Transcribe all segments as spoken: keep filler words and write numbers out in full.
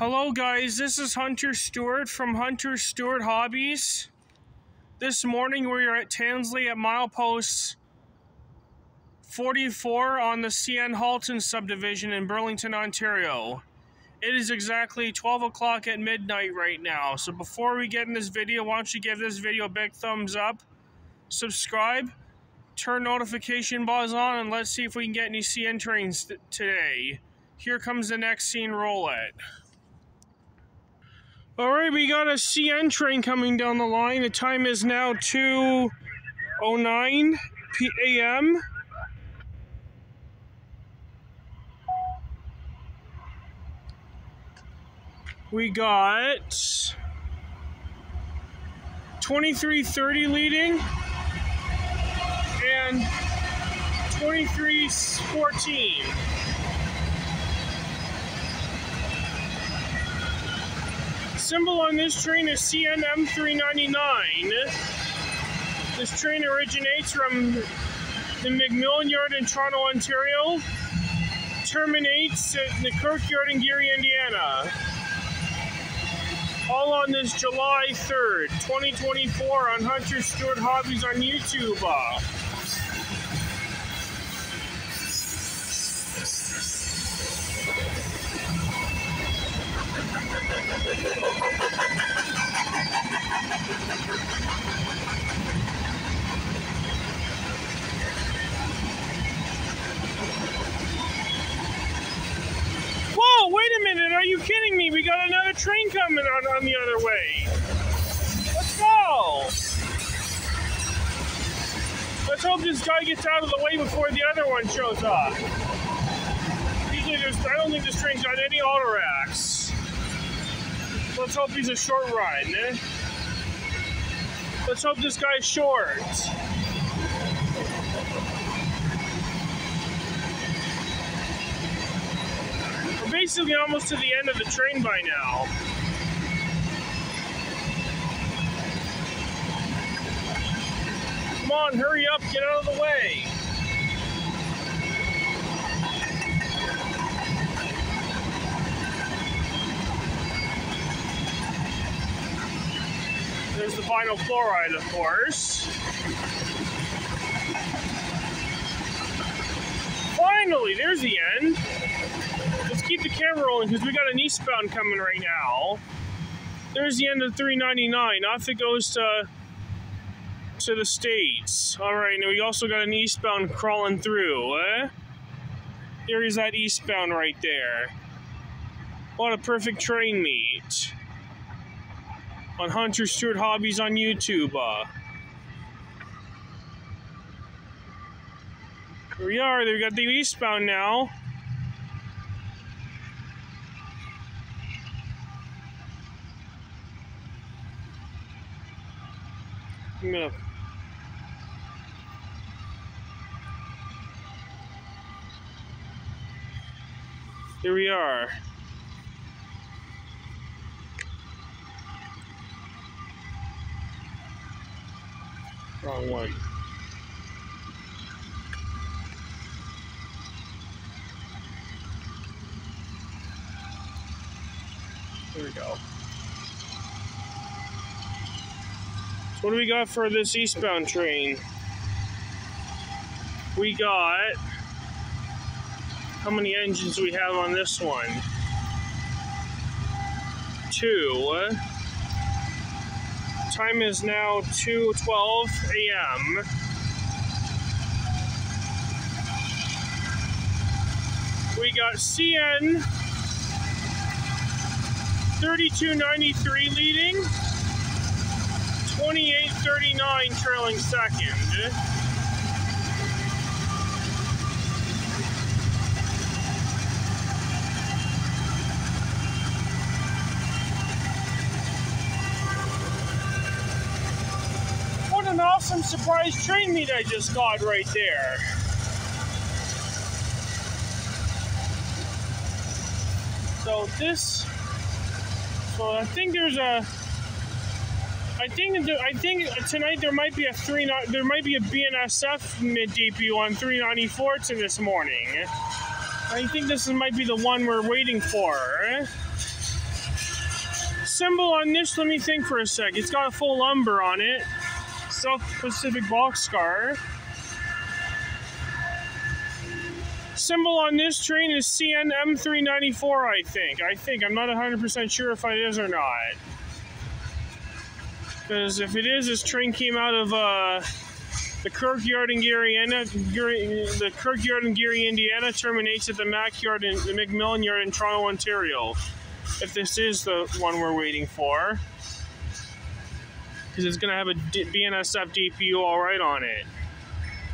Hello guys, this is Hunter Stewart from Hunter Stewart Hobbies. This morning we are at Tansley at milepost forty-four on the C N Halton Subdivision in Burlington, Ontario. It is exactly twelve o'clock at midnight right now. So before we get in this video, why don't you give this video a big thumbs up, subscribe, turn notification bells on, and let's see if we can get any C N trains th today. Here comes the next scene, roll it. Alright, we got a C N train coming down the line. The time is now two oh nine a m We got twenty-three thirty leading and twenty-three fourteen. Symbol on this train is C N M three ninety-nine. This train originates from the McMillan Yard in Toronto, Ontario, terminates at the Kirk Yard in Gary, Indiana. All on this July third, twenty twenty-four on Hunter Stewart Hobbies on YouTube. Whoa, wait a minute, are you kidding me? We got another train coming on, on the other way. Let's go. Let's hope this guy gets out of the way before the other one shows up. Usually there's, I don't think this train's got any auto racks. Let's hope he's a short ride. Eh? Let's hope this guy's short. We're basically almost to the end of the train by now. Come on, hurry up, get out of the way. There's the vinyl chloride, of course. Finally, there's the end. Let's keep the camera rolling because we got an eastbound coming right now. There's the end of three ninety-nine. Off it goes to, to the States. All right, and we also got an eastbound crawling through. Eh? Here is that eastbound right there. What a perfect train meet on Hunter Stewart Hobbies on YouTube. Uh, here we are, they've got the eastbound now. I'm gonna... Here we are. Wrong one. There we go. So what do we got for this eastbound train? We got... How many engines do we have on this one? Two. Time is now two twelve a m We got C N thirty-two ninety-three leading, twenty-eight thirty-nine trailing second. Awesome surprise train meet I just got right there. So this, so I think there's a, I think I think tonight there might be a three, there might be a B N S F mid D P U on three ninety-four to this morning. I think this might be the one we're waiting for. symbol on this, let me think for a sec. It's got a full lumber on it. South Pacific boxcar. Symbol on this train is C N M three ninety-four, I think. I think. I'm not one hundred percent sure if it is or not. Because if it is, this train came out of uh, the Kirk Yard in Gary, Indiana. The Kirk Yard in Gary, Indiana terminates at the Mac Yard in the McMillan Yard in Toronto, Ontario. If this is the one we're waiting for. Because it's going to have a B N S F D P U all right on it.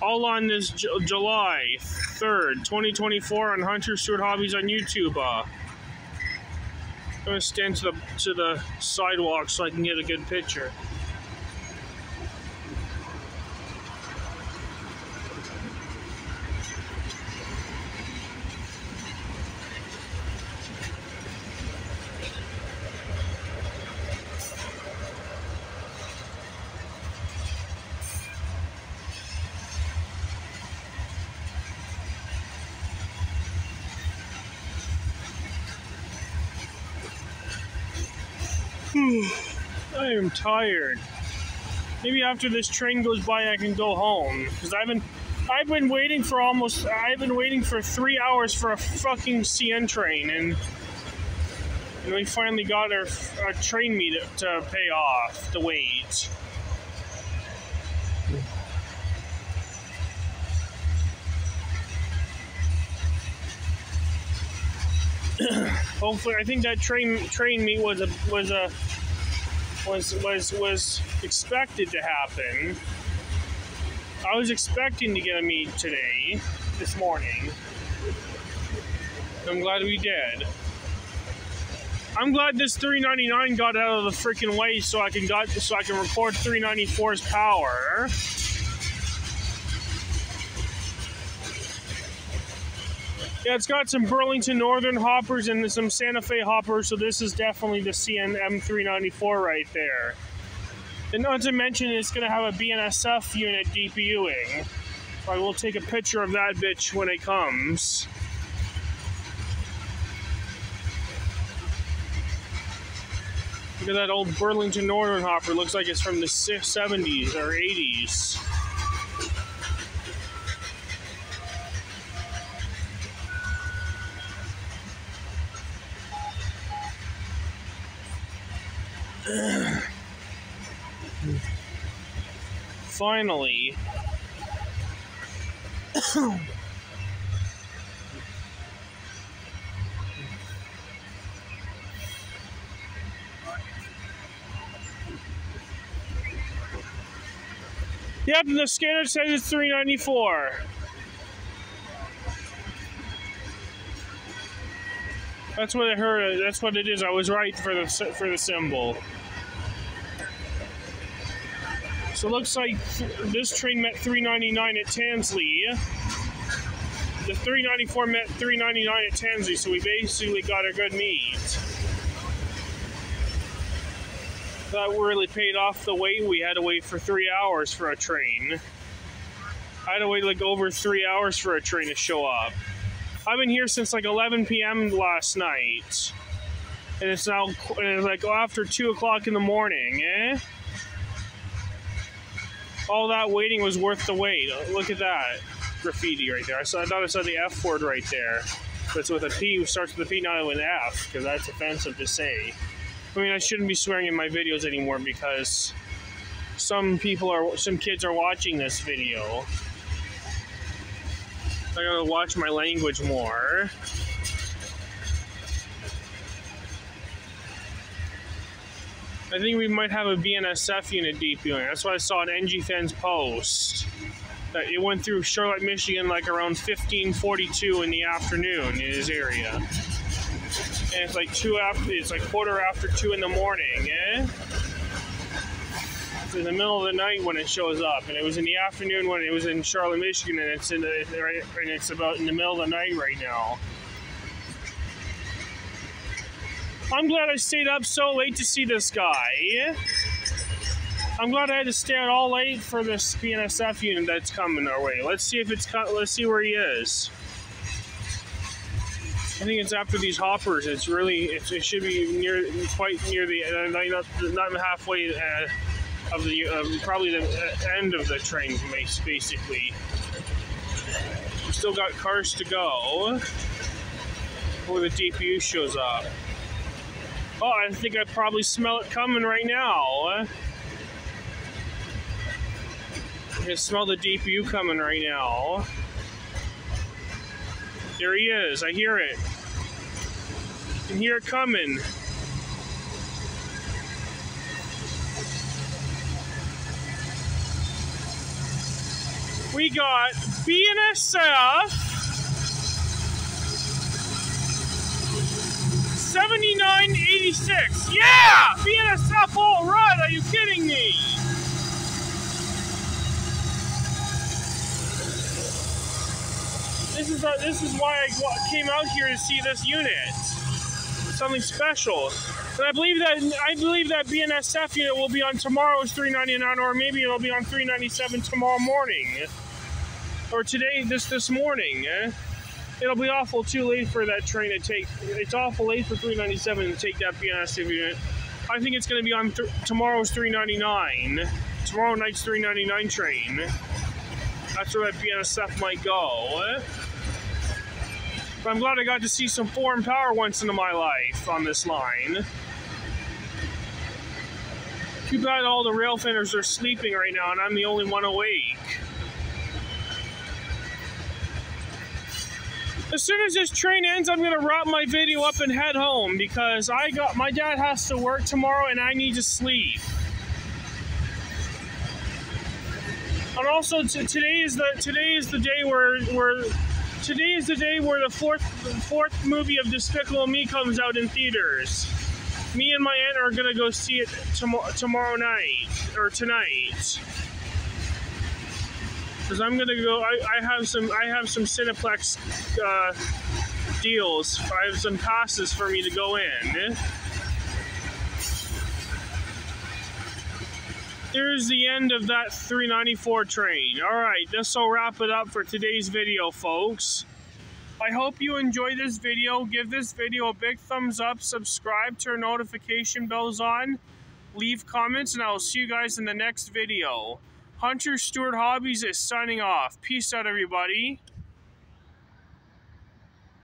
All on this July third, twenty twenty-four on Hunter Stewart Hobbies on YouTube. Uh, I'm going to stand to the, to the sidewalk so I can get a good picture. I am tired. Maybe after this train goes by, I can go home. Cause I've been, I've been waiting for almost, I've been waiting for three hours for a fucking C N train, and and we finally got our, our train meet to pay off the wait. Hopefully, I think that train train meet was a was a was was was expected to happen. I was expecting to get a meet today, this morning. I'm glad we did. I'm glad this three ninety-nine got out of the freaking way, so I can got so I can record three ninety-four's power. Yeah, it's got some Burlington Northern hoppers and some Santa Fe hoppers, so this is definitely the C N M three ninety-four right there. And not to mention, it's going to have a B N S F unit DPUing. I will take a picture of that bitch when it comes. Look at that old Burlington Northern hopper. Looks like it's from the seventies or eighties. Finally. Yep, the scanner says it's three ninety-four. That's what I heard. That's what it is. I was right for the for the symbol. So it looks like th this train met three ninety-nine at Tansley. The three ninety-four met three ninety-nine at Tansley, so we basically got a good meet. That really paid off the wait. We had to wait for three hours for a train. I had to wait like over three hours for a train to show up. I've been here since like eleven p m last night. And it's now and it's like after two o'clock in the morning, eh? All that waiting was worth the wait. Look at that graffiti right there. I, saw, I thought I saw the F word right there. But it's with a P, it starts with a P, not with an F, because that's offensive to say. I mean, I shouldn't be swearing in my videos anymore because some people are, some kids are watching this video. I gotta watch my language more. I think we might have a B N S F unit DPUing. That's why I saw an N G Fans post. That it went through Charlotte, Michigan like around fifteen forty-two in the afternoon in his area. And it's like two after, it's like quarter after two in the morning, eh? It's in the middle of the night when it shows up. And it was in the afternoon when it was in Charlotte, Michigan, and it's in the, and it's about in the middle of the night right now. I'm glad I stayed up so late to see this guy. I'm glad I had to stay out all late for this B N S F unit that's coming our way. Let's see if it's. Let's see where he is. I think it's after these hoppers. It's really, it, it should be near, quite near the, uh, not, not halfway uh, of the, um, probably the end of the train race, basically. We've still got cars to go before the D P U shows up. Oh, I think I probably smell it coming right now. I can smell the D P U coming right now. There he is, I hear it. I can hear it coming. We got B N S F seventy-nine eighty-six. Yeah! B N S F, all right, are you kidding me? This is, a, this is why I came out here to see this unit. Something special. And I believe that I believe that B N S F unit will be on tomorrow's three ninety-nine, or maybe it'll be on three ninety-seven tomorrow morning. Or today, this this morning. It'll be awful too late for that train to take. It's awful late for three ninety-seven to take that B N S F unit. I think it's going to be on th tomorrow's three ninety-nine. Tomorrow night's three ninety-nine train. That's where that B N S F might go. But I'm glad I got to see some foreign power once in my life on this line. Too bad all the rail fenders are sleeping right now and I'm the only one awake. As soon as this train ends, I'm gonna wrap my video up and head home because I got my dad has to work tomorrow and I need to sleep. And also t today is the today is the day where where Today is the day where the fourth the fourth movie of Despicable Me comes out in theaters. Me and my aunt are gonna go see it tom tomorrow night or tonight. Cause I'm gonna go. I, I have some. I have some Cineplex uh, deals. I have some passes for me to go in. There's the end of that three ninety-four train. All right, this will wrap it up for today's video, folks. I hope you enjoyed this video. Give this video a big thumbs up, subscribe, turn notification bells on, leave comments, and I will see you guys in the next video. Hunter Stewart Hobbies is signing off. Peace out, everybody.